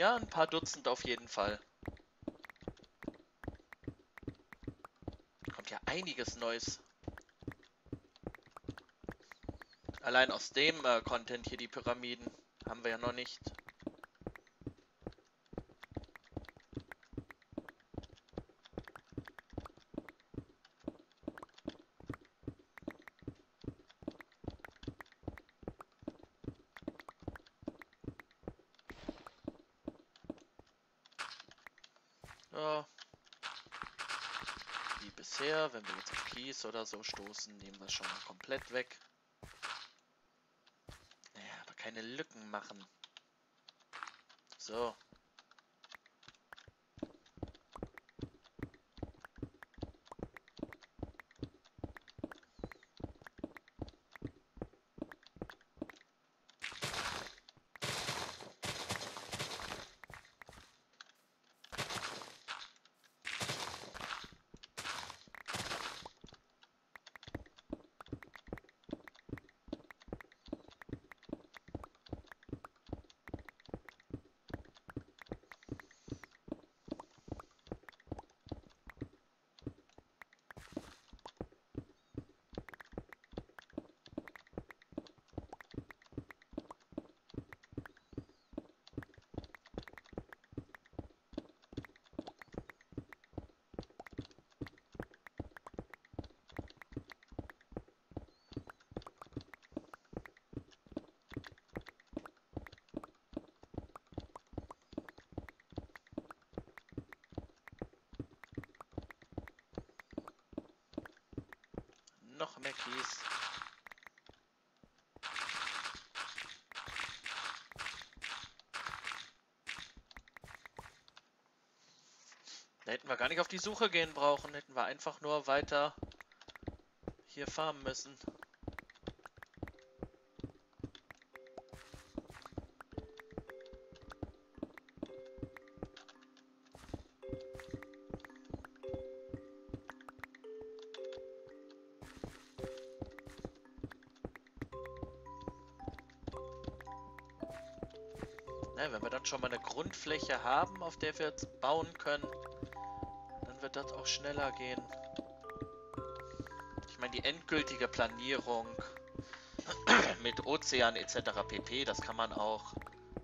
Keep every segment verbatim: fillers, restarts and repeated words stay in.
Ja, ein paar Dutzend auf jeden Fall. Kommt ja einiges Neues. Allein aus dem äh, Content hier, die Pyramiden, haben wir ja noch nicht. Ja. Wie bisher, wenn wir jetzt auf Kies oder so stoßen, nehmen wir es schon mal komplett weg. Keine Lücken machen. So. Noch mehr Kies. Da hätten wir gar nicht auf die Suche gehen brauchen, hätten wir einfach nur weiter hier farmen müssen. Wenn wir dann schon mal eine Grundfläche haben, auf der wir jetzt bauen können, dann wird das auch schneller gehen. Ich meine, die endgültige Planierung mit Ozean et cetera pp, das kann man auch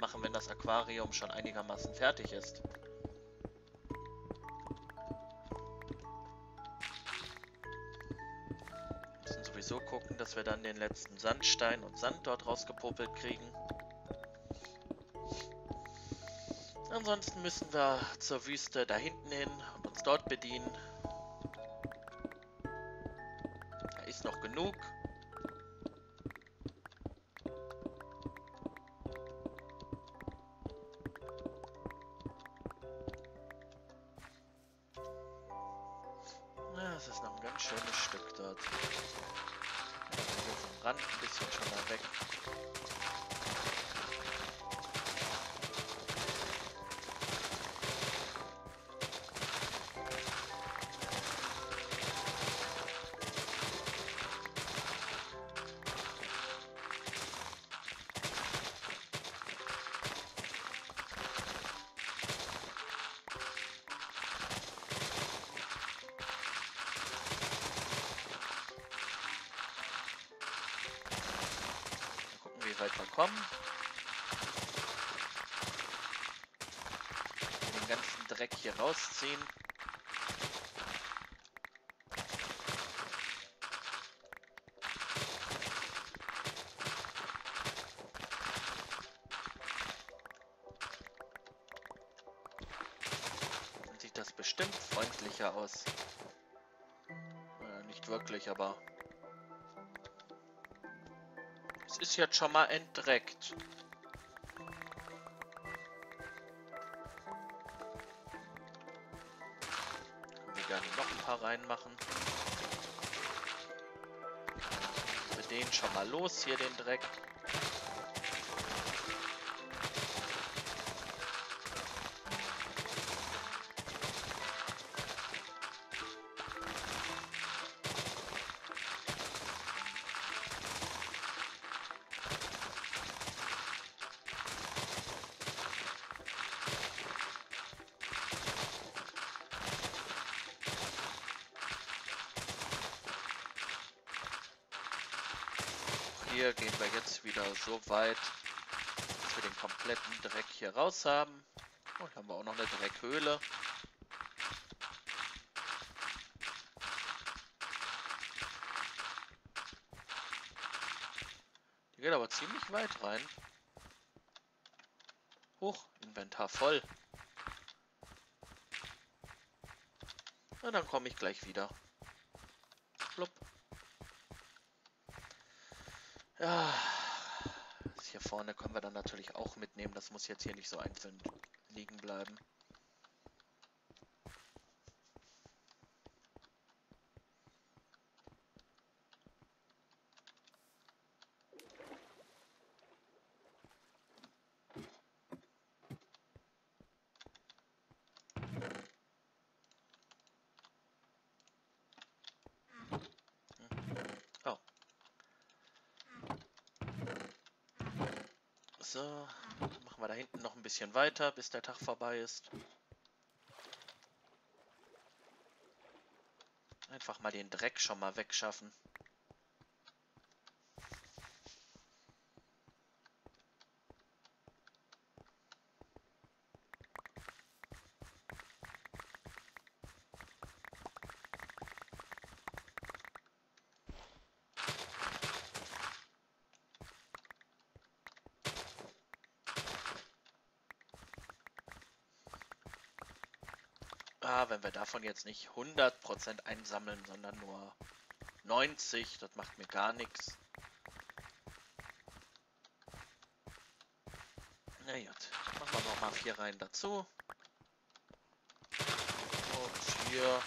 machen, wenn das Aquarium schon einigermaßen fertig ist. Wir müssen sowieso gucken, dass wir dann den letzten Sandstein und Sand dort rausgepopelt kriegen. Ansonsten müssen wir zur Wüste da hinten hin und uns dort bedienen. Da ist noch genug. Na, das ist noch ein ganz schönes Stück dort. Hier vom Rand ein bisschen schon mal weg. Weiter kommen. Den ganzen Dreck hier rausziehen. Dann sieht das bestimmt freundlicher aus. Äh, nicht wirklich, aber... ist jetzt schon mal entdreckt. Können wir gerne noch ein paar reinmachen. Wir den schon mal los hier, den Dreck. hier gehen wir jetzt wieder so weit, dass wir den kompletten Dreck hier raus haben. Oh, hier haben wir auch noch eine Dreckhöhle. Die geht aber ziemlich weit rein. Huch, Inventar voll. Na, dann komme ich gleich wieder. Plupp. Ja, das hier vorne können wir dann natürlich auch mitnehmen. Das muss jetzt hier nicht so einzeln liegen bleiben. So, machen wir da hinten noch ein bisschen weiter, bis der Tag vorbei ist. Einfach mal den Dreck schon mal wegschaffen. Wenn wir davon jetzt nicht hundert Prozent einsammeln, sondern nur neunzig, das macht mir gar nichts. Na gut, machen wir nochmal vier Reihen dazu. Und hier...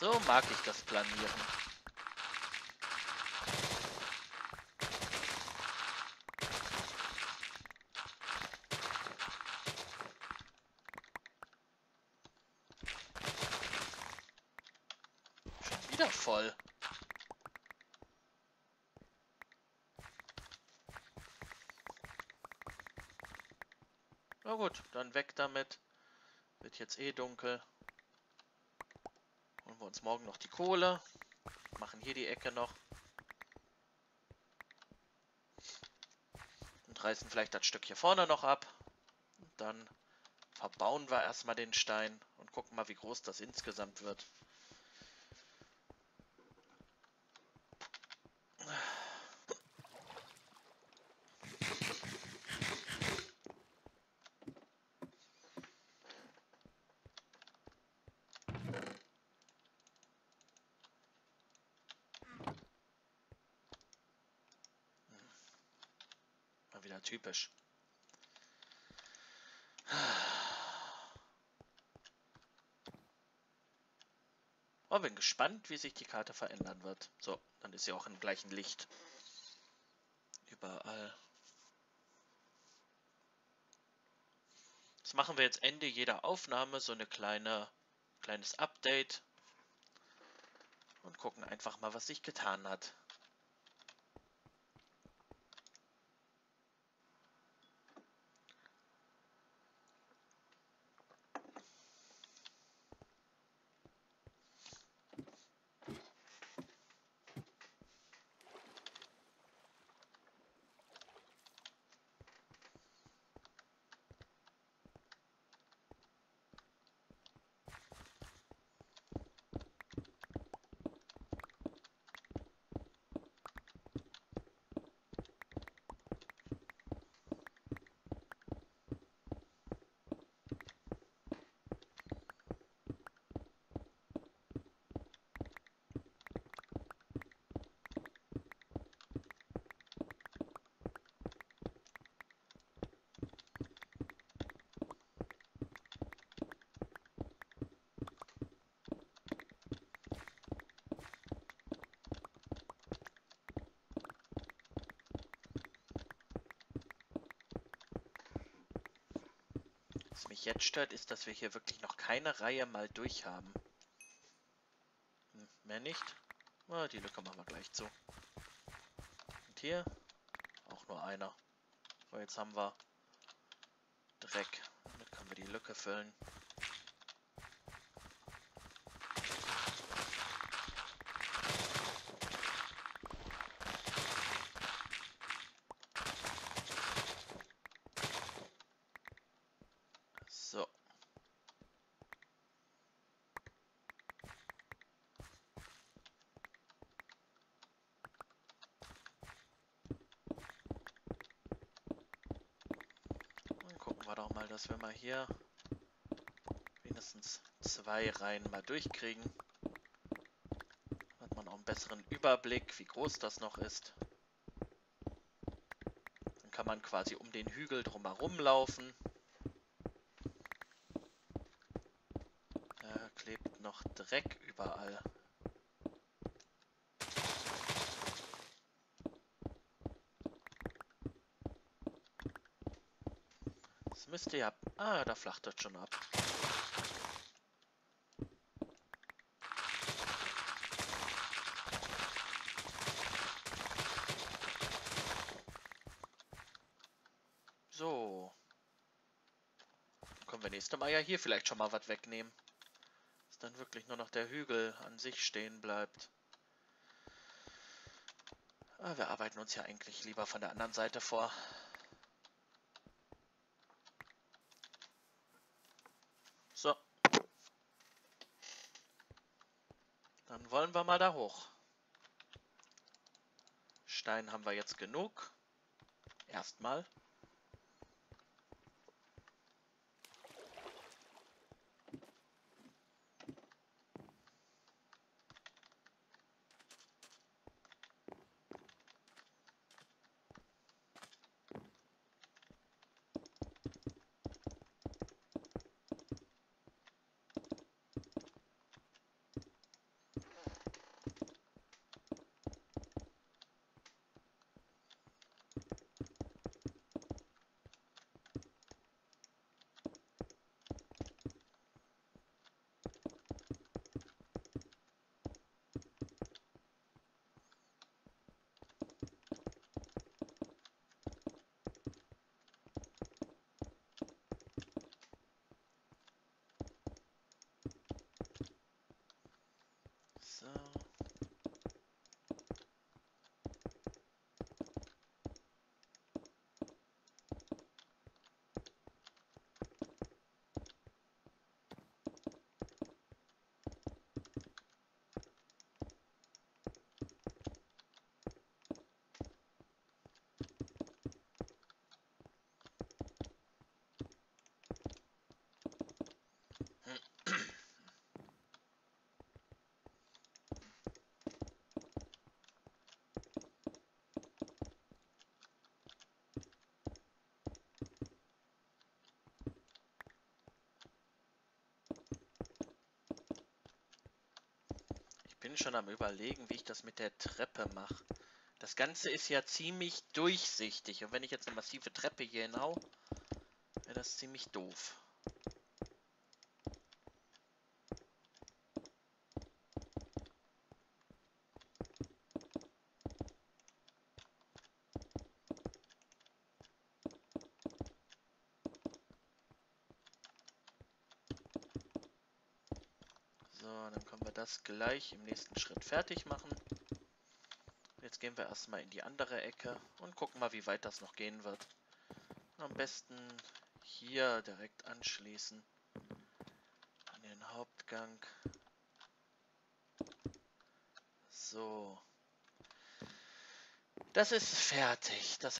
So mag ich das Planieren. Schon wieder voll. Na gut, dann weg damit. Wird jetzt eh dunkel. Wir uns morgen noch die Kohle, machen hier die Ecke noch und reißen vielleicht das Stück hier vorne noch ab. Und dann verbauen wir erstmal den Stein und gucken mal, wie groß das insgesamt wird. Wieder typisch. Oh, bin gespannt, wie sich die Karte verändern wird. So, dann ist sie auch im gleichen Licht. Überall. Das machen wir jetzt Ende jeder Aufnahme, so eine kleine, kleines Update. Und gucken einfach mal, was sich getan hat. Was mich jetzt stört, ist, dass wir hier wirklich noch keine Reihe mal durch haben. Hm, mehr nicht. Na, die Lücke machen wir gleich zu. Und hier auch nur einer. So, jetzt haben wir Dreck. Damit können wir die Lücke füllen. Doch mal, dass wir mal hier wenigstens zwei Reihen mal durchkriegen. Dann hat man auch einen besseren Überblick, wie groß das noch ist. Dann kann man quasi um den Hügel drumherum laufen. Da klebt noch Dreck überall. Müsste ja... Ah, da flacht das schon ab. So. Dann können wir nächstes Mal ja hier vielleicht schon mal was wegnehmen. Dass dann wirklich nur noch der Hügel an sich stehen bleibt. Aber wir arbeiten uns ja eigentlich lieber von der anderen Seite vor. So. Dann wollen wir mal da hoch. Stein haben wir jetzt genug. Erstmal. Ich bin schon am Überlegen, wie ich das mit der Treppe mache. Das Ganze ist ja ziemlich durchsichtig. Und wenn ich jetzt eine massive Treppe hier hinhau, wäre das ziemlich doof. Das gleich im nächsten Schritt fertig machen. Jetzt gehen wir erstmal in die andere Ecke und gucken mal, wie weit das noch gehen wird. Und am besten hier direkt anschließen an den Hauptgang. So. Das ist fertig. Das